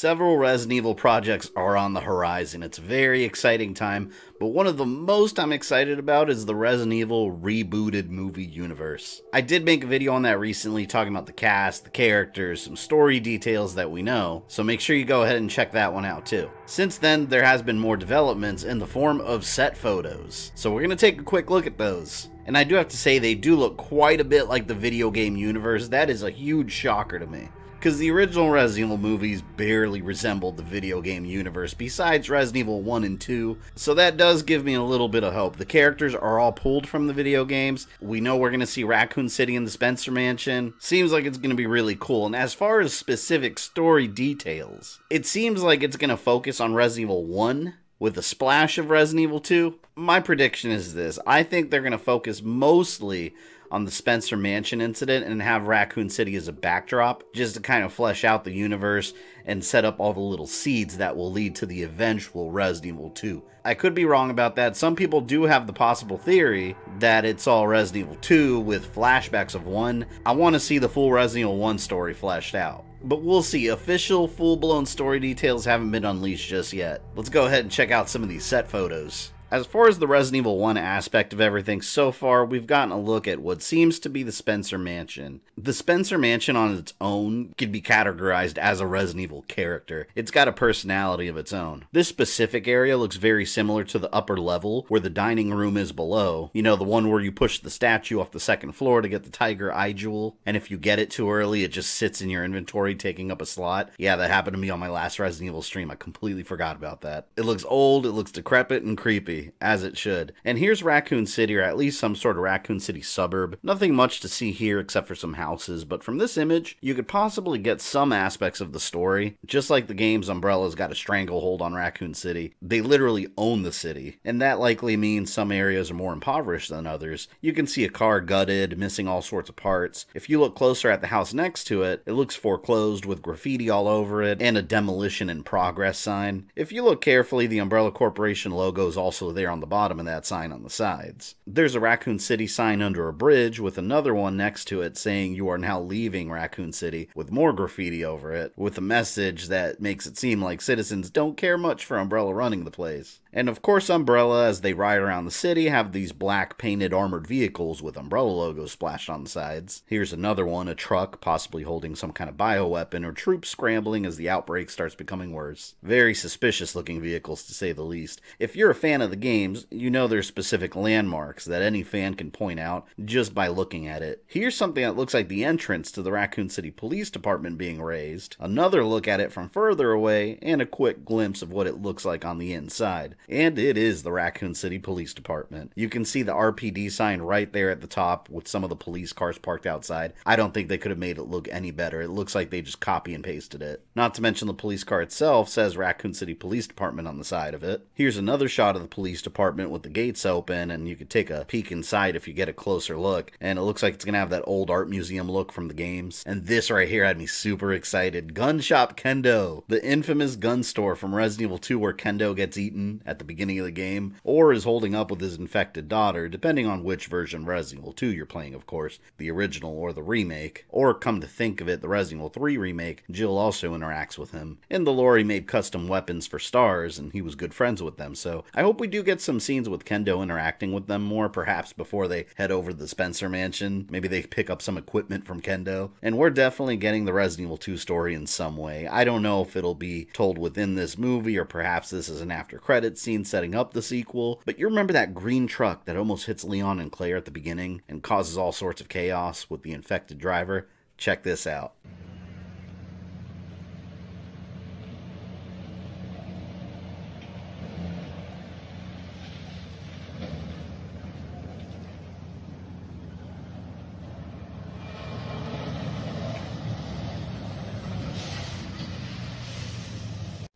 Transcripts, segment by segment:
Several Resident Evil projects are on the horizon. It's a very exciting time, but one of the most I'm excited about is the Resident Evil rebooted movie universe. I did make a video on that recently, talking about the cast, the characters, some story details that we know, so make sure you go ahead and check that one out too. Since then, there has been more developments in the form of set photos, so we're going to take a quick look at those. And I do have to say, they do look quite a bit like the video game universe. That is a huge shocker to me, because the original Resident Evil movies barely resembled the video game universe besides Resident Evil 1 and 2, so that does give me a little bit of hope. The characters are all pulled from the video games. We know we're going to see Raccoon City and the Spencer Mansion. Seems like it's going to be really cool. And as far as specific story details, it seems like it's going to focus on Resident Evil 1 with a splash of Resident Evil 2. My prediction is this. I think they're going to focus mostly on the Spencer Mansion incident and have Raccoon City as a backdrop, just to kind of flesh out the universe and set up all the little seeds that will lead to the eventual Resident Evil 2. I could be wrong about that. Some people do have the possible theory that it's all Resident Evil 2 with flashbacks of 1. I want to see the full Resident Evil 1 story fleshed out, but we'll see. Official full-blown story details haven't been unleashed just yet. Let's go ahead and check out some of these set photos. As far as the Resident Evil 1 aspect of everything so far, we've gotten a look at what seems to be the Spencer Mansion. The Spencer Mansion on its own could be categorized as a Resident Evil character. It's got a personality of its own. This specific area looks very similar to the upper level where the dining room is below. You know, the one where you push the statue off the second floor to get the tiger eye jewel, and if you get it too early, it just sits in your inventory taking up a slot. Yeah, that happened to me on my last Resident Evil stream. I completely forgot about that. It looks old, it looks decrepit and creepy, as it should. And here's Raccoon City, or at least some sort of Raccoon City suburb. Nothing much to see here except for some houses, but from this image, you could possibly get some aspects of the story. Just like the games, Umbrella's got a stranglehold on Raccoon City. They literally own the city, and that likely means some areas are more impoverished than others. You can see a car gutted, missing all sorts of parts. If you look closer at the house next to it, it looks foreclosed with graffiti all over it and a demolition in progress sign. If you look carefully, the Umbrella Corporation logo is also there on the bottom of that sign on the sides. There's a Raccoon City sign under a bridge with another one next to it saying you are now leaving Raccoon City, with more graffiti over it, with a message that makes it seem like citizens don't care much for Umbrella running the place. And of course Umbrella, as they ride around the city, have these black painted armored vehicles with Umbrella logos splashed on the sides. Here's another one, a truck possibly holding some kind of bioweapon, or troops scrambling as the outbreak starts becoming worse. Very suspicious looking vehicles, to say the least. If you're a fan of the games, you know there's specific landmarks that any fan can point out just by looking at it. Here's something that looks like the entrance to the Raccoon City Police Department being raised, another look at it from further away, and a quick glimpse of what it looks like on the inside. And it is the Raccoon City Police Department. You can see the RPD sign right there at the top with some of the police cars parked outside. I don't think they could have made it look any better. It looks like they just copy and pasted it. Not to mention the police car itself says Raccoon City Police Department on the side of it. Here's another shot of the police department with the gates open, and you could take a peek inside if you get a closer look, and it looks like it's gonna have that old art museum look from the games. And this right here had me super excited. Gunshop Kendo, the infamous gun store from Resident Evil 2 where Kendo gets eaten at the beginning of the game, or is holding up with his infected daughter, depending on which version of Resident Evil 2 you're playing, of course, the original or the remake, or come to think of it, the Resident Evil 3 remake. Jill also interacts with him. In the lore, he made custom weapons for stars, and he was good friends with them, so I hope we do get some scenes with Kendo interacting with them more, perhaps before they head over to the Spencer Mansion. Maybe they pick up some equipment from Kendo. And we're definitely getting the Resident Evil 2 story in some way. I don't know if it'll be told within this movie, or perhaps this is an after credits scene setting up the sequel. But you remember that green truck that almost hits Leon and Claire at the beginning and causes all sorts of chaos with the infected driver? Check this out.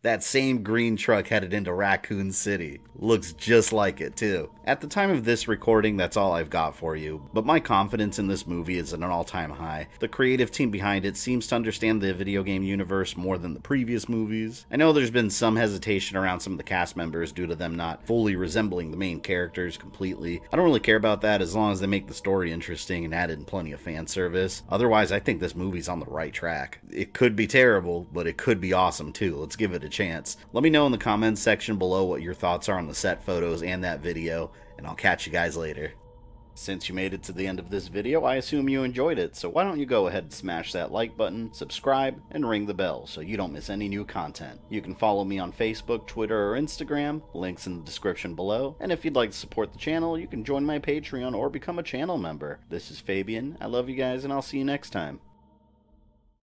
That same green truck headed into Raccoon City. Looks just like it too. At the time of this recording, that's all I've got for you, but my confidence in this movie is at an all-time high. The creative team behind it seems to understand the video game universe more than the previous movies. I know there's been some hesitation around some of the cast members due to them not fully resembling the main characters completely. I don't really care about that as long as they make the story interesting and add in plenty of fan service. Otherwise, I think this movie's on the right track. It could be terrible, but it could be awesome too. Let's give it a chance. Let me know in the comments section below what your thoughts are on the set photos and that video, and I'll catch you guys later. Since you made it to the end of this video, I assume you enjoyed it, so why don't you go ahead and smash that like button, subscribe, and ring the bell so you don't miss any new content. You can follow me on Facebook, Twitter, or Instagram, links in the description below, and if you'd like to support the channel, you can join my Patreon or become a channel member. This is Fabian, I love you guys, and I'll see you next time.